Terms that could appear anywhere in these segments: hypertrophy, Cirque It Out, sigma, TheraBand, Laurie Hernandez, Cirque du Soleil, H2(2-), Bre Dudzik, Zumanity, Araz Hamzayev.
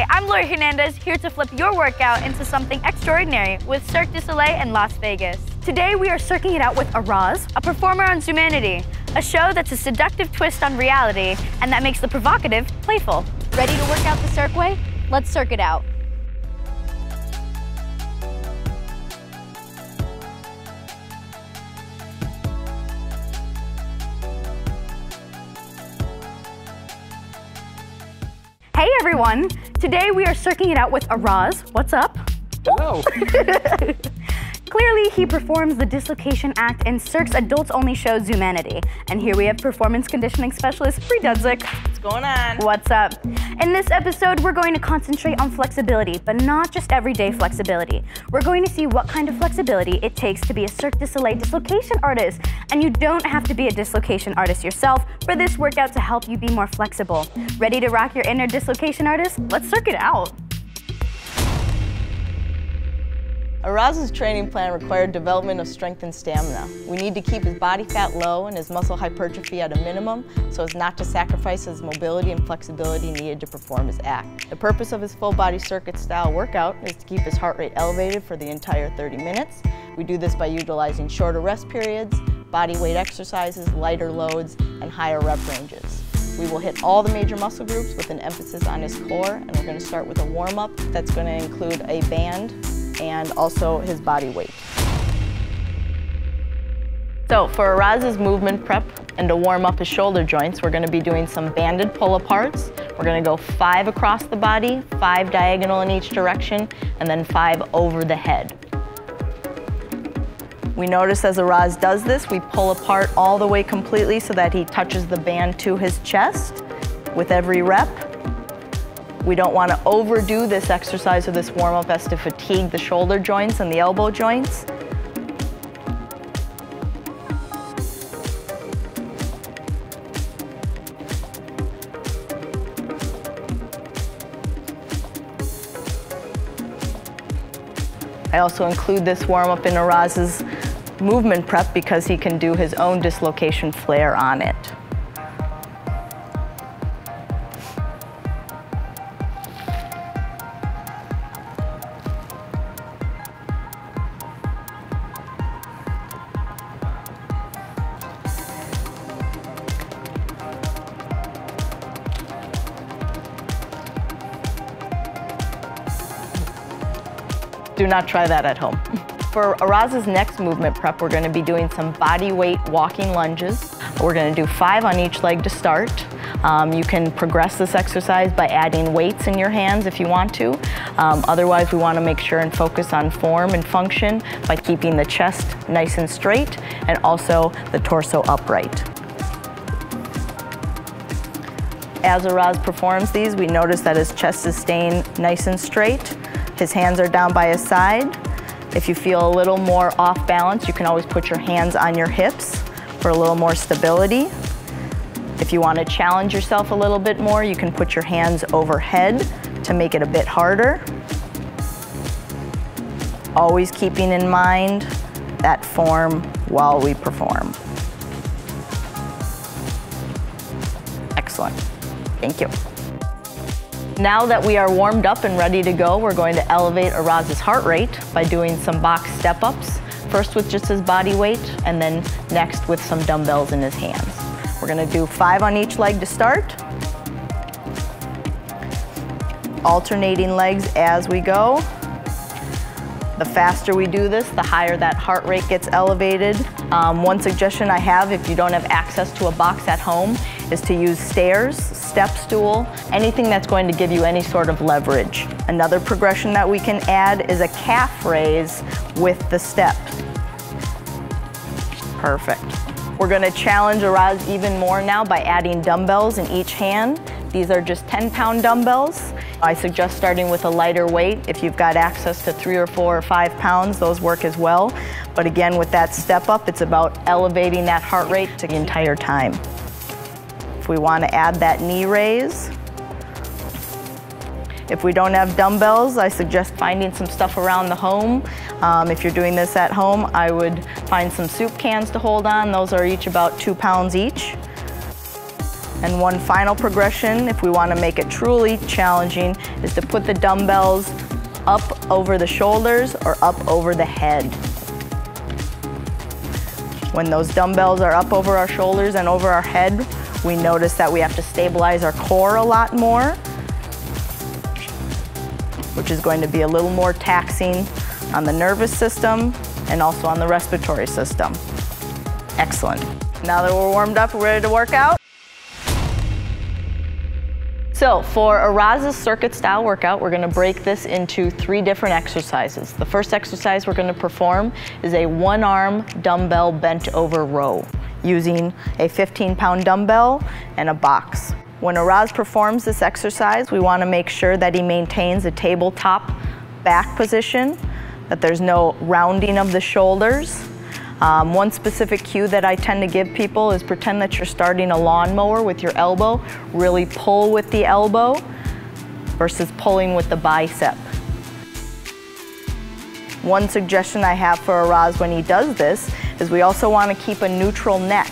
Hi, I'm Laurie Hernandez, here to flip your workout into something extraordinary with Cirque du Soleil in Las Vegas. Today we are circling it out with Araz, a performer on Zumanity, a show that's a seductive twist on reality and that makes the provocative playful. Ready to work out the cirque way? Let's cirque it out. Hey everyone, today we are circling it out with Araz. What's up? Hello. Clearly, he performs the dislocation act in Cirque's adults-only show, Zumanity. And here we have performance conditioning specialist, Bre Dudzik. What's going on? What's up? In this episode, we're going to concentrate on flexibility, but not just everyday flexibility. We're going to see what kind of flexibility it takes to be a Cirque du Soleil dislocation artist. And you don't have to be a dislocation artist yourself for this workout to help you be more flexible. Ready to rock your inner dislocation artist? Let's cirque it out. Araz's training plan required development of strength and stamina. We need to keep his body fat low and his muscle hypertrophy at a minimum so as not to sacrifice his mobility and flexibility needed to perform his act. The purpose of his full body circuit style workout is to keep his heart rate elevated for the entire 30 minutes. We do this by utilizing shorter rest periods, body weight exercises, lighter loads, and higher rep ranges. We will hit all the major muscle groups with an emphasis on his core, and we're going to start with a warm-up that's going to include a band, and also his body weight. So for Araz's movement prep and to warm up his shoulder joints, we're gonna be doing some banded pull-aparts. We're gonna go 5 across the body, 5 diagonal in each direction, and then 5 over the head. We notice as Araz does this, we pull apart all the way completely so that he touches the band to his chest with every rep. We don't want to overdo this exercise or this warm-up as to fatigue the shoulder joints and the elbow joints. I also include this warm-up in Araz's movement prep because he can do his own dislocation flare on it. Do not try that at home. For Araz's next movement prep, we're going to be doing some body weight walking lunges. We're going to do 5 on each leg to start. You can progress this exercise by adding weights in your hands if you want to. Otherwise, we want to make sure and focus on form and function by keeping the chest nice and straight and also the torso upright. As Araz performs these, we notice that his chest is staying nice and straight. His hands are down by his side. If you feel a little more off balance, you can always put your hands on your hips for a little more stability. If you want to challenge yourself a little bit more, you can put your hands overhead to make it a bit harder. Always keeping in mind that form while we perform. Excellent. Thank you. Now that we are warmed up and ready to go, we're going to elevate Araz's heart rate by doing some box step-ups, first with just his body weight, and then next with some dumbbells in his hands. We're gonna do 5 on each leg to start, alternating legs as we go. The faster we do this, the higher that heart rate gets elevated. One suggestion I have, if you don't have access to a box at home, is to use stairs, step stool, anything that's going to give you any sort of leverage. Another progression that we can add is a calf raise with the step. Perfect. We're gonna challenge Araz even more now by adding dumbbells in each hand. These are just 10-pound dumbbells. I suggest starting with a lighter weight. If you've got access to 3 or 4 or 5 pounds, those work as well. But again, with that step up, it's about elevating that heart rate the entire time. If we want to add that knee raise. If we don't have dumbbells, I suggest finding some stuff around the home. If you're doing this at home, I would find some soup cans to hold on. Those are each about 2 pounds each. And one final progression, if we want to make it truly challenging, is to put the dumbbells up over the shoulders or up over the head. When those dumbbells are up over our shoulders and over our head, we notice that we have to stabilize our core a lot more, which is going to be a little more taxing on the nervous system and also on the respiratory system. Excellent. Now that we're warmed up, we're ready to work out. So for Araz's circuit style workout, we're going to break this into 3 different exercises. The first exercise we're going to perform is a 1-arm dumbbell bent over row using a 15-pound dumbbell and a box. When Araz performs this exercise, we want to make sure that he maintains a tabletop back position, that there's no rounding of the shoulders. One specific cue that I tend to give people is pretend that you're starting a lawnmower with your elbow, really pull with the elbow versus pulling with the bicep. One suggestion I have for Araz when he does this is we also want to keep a neutral neck.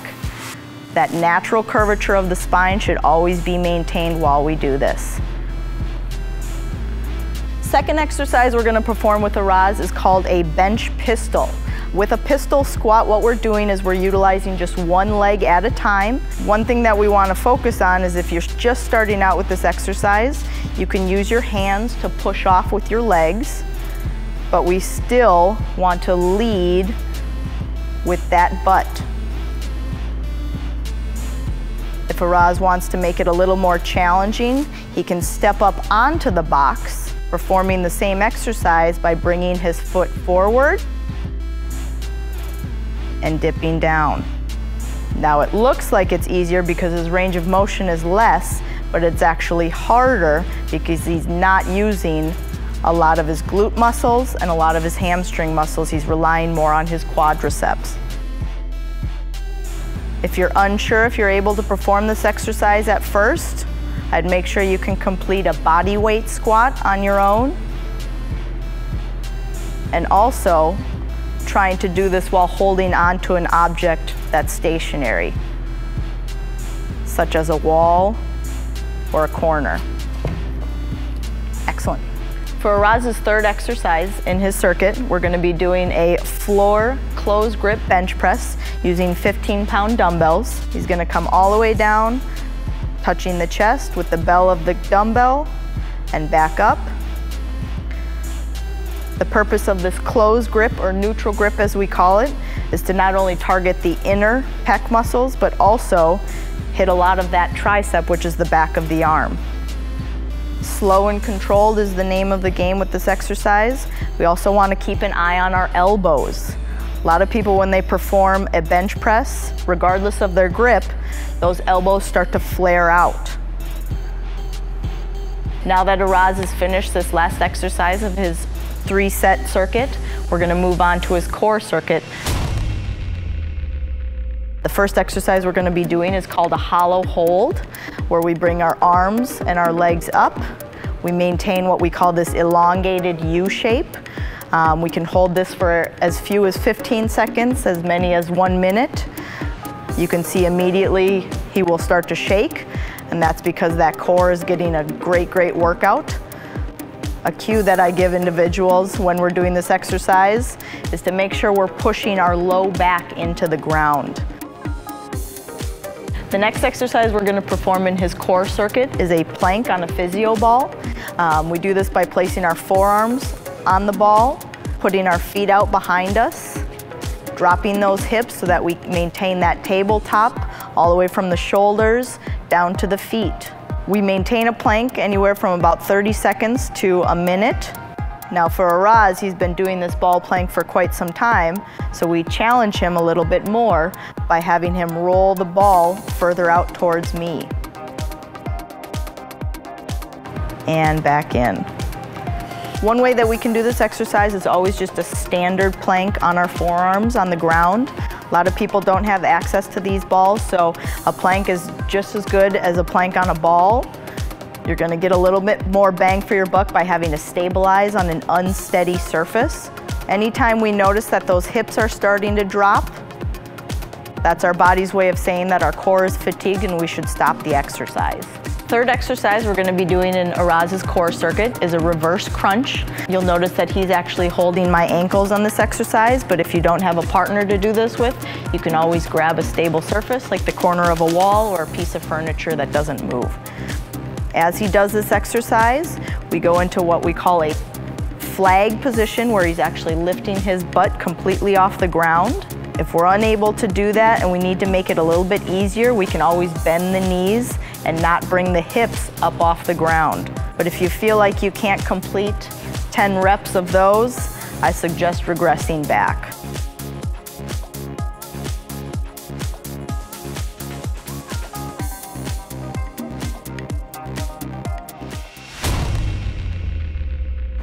That natural curvature of the spine should always be maintained while we do this. Second exercise we're going to perform with Araz is called a bench pistol. With a pistol squat, what we're doing is we're utilizing just one leg at a time. One thing that we want to focus on is if you're just starting out with this exercise, you can use your hands to push off with your legs, but we still want to lead with that butt. If Araz wants to make it a little more challenging, he can step up onto the box, performing the same exercise by bringing his foot forward and dipping down. Now it looks like it's easier because his range of motion is less, but it's actually harder because he's not using a lot of his glute muscles and a lot of his hamstring muscles. He's relying more on his quadriceps. If you're unsure if you're able to perform this exercise at first, I'd make sure you can complete a body weight squat on your own. And also, trying to do this while holding onto an object that's stationary, such as a wall or a corner. Excellent. For Araz's third exercise in his circuit, we're going to be doing a floor closed grip bench press using 15-pound dumbbells. He's going to come all the way down, touching the chest with the bell of the dumbbell, and back up. The purpose of this closed grip, or neutral grip as we call it, is to not only target the inner pec muscles, but also hit a lot of that tricep, which is the back of the arm. Slow and controlled is the name of the game with this exercise. We also want to keep an eye on our elbows. A lot of people, when they perform a bench press, regardless of their grip, those elbows start to flare out. Now that Araz has finished this last exercise of his 3-set circuit, we're going to move on to his core circuit. The first exercise we're going to be doing is called a hollow hold, where we bring our arms and our legs up. We maintain what we call this elongated U shape. We can hold this for as few as 15 seconds, as many as 1 minute. You can see immediately he will start to shake, and that's because that core is getting a great workout. A cue that I give individuals when we're doing this exercise is to make sure we're pushing our low back into the ground. The next exercise we're going to perform in his core circuit is a plank on a physio ball. We do this by placing our forearms on the ball, putting our feet out behind us, dropping those hips so that we maintain that tabletop all the way from the shoulders down to the feet. We maintain a plank anywhere from about 30 seconds to 1 minute. Now for Araz, he's been doing this ball plank for quite some time, so we challenge him a little bit more by having him roll the ball further out towards me. And back in. One way that we can do this exercise is always just a standard plank on our forearms on the ground. A lot of people don't have access to these balls, so a plank is just as good as a plank on a ball. You're going to get a little bit more bang for your buck by having to stabilize on an unsteady surface. Anytime we notice that those hips are starting to drop, That's our body's way of saying that our core is fatigued and we should stop the exercise. Third exercise we're going to be doing in Araz's core circuit is a reverse crunch. You'll notice that he's actually holding my ankles on this exercise, but if you don't have a partner to do this with, you can always grab a stable surface like the corner of a wall or a piece of furniture that doesn't move. As he does this exercise, we go into what we call a flag position where he's actually lifting his butt completely off the ground. If we're unable to do that and we need to make it a little bit easier, we can always bend the knees and not bring the hips up off the ground. But if you feel like you can't complete 10 reps of those, I suggest regressing back.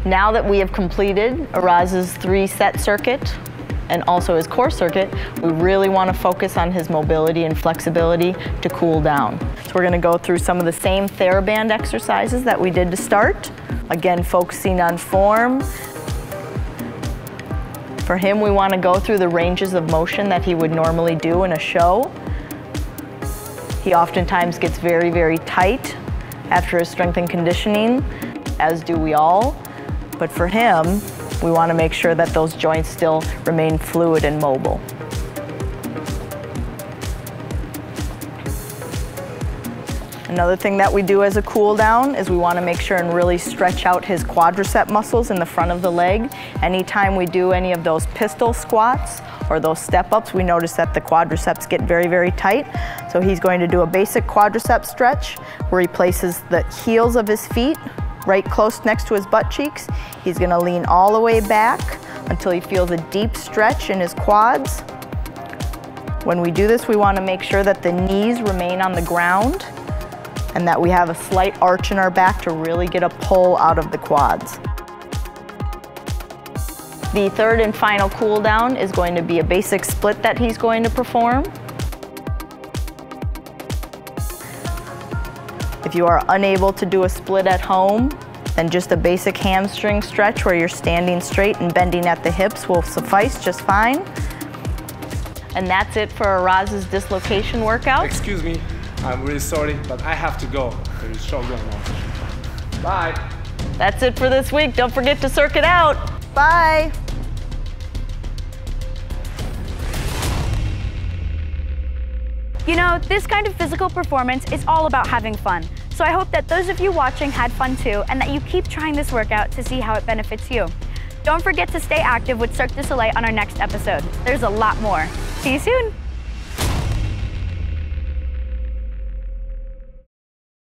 Now that we have completed Araz's 3-set circuit, and also his core circuit, we really want to focus on his mobility and flexibility to cool down. So we're going to go through some of the same TheraBand exercises that we did to start. Again, focusing on form. For him, we want to go through the ranges of motion that he would normally do in a show. He oftentimes gets very, very tight after his strength and conditioning, as do we all. But for him, we want to make sure that those joints still remain fluid and mobile. Another thing that we do as a cool down is we want to make sure and really stretch out his quadricep muscles in the front of the leg. Anytime we do any of those pistol squats or those step ups, we notice that the quadriceps get very, very tight. So he's going to do a basic quadricep stretch where he places the heels of his feet right close next to his butt cheeks. He's going to lean all the way back until he feels a deep stretch in his quads. When we do this, we want to make sure that the knees remain on the ground and that we have a slight arch in our back to really get a pull out of the quads. The third and final cool down is going to be a basic split that he's going to perform. If you are unable to do a split at home, then just a basic hamstring stretch where you're standing straight and bending at the hips will suffice just fine. And that's it for Araz's dislocation workout. Excuse me, I'm really sorry, but I have to go. There's a show going on. Bye. That's it for this week. Don't forget to Cirque It Out. Bye. You know, this kind of physical performance is all about having fun. So I hope that those of you watching had fun too, and that you keep trying this workout to see how it benefits you. Don't forget to stay active with Cirque du Soleil on our next episode. There's a lot more. See you soon.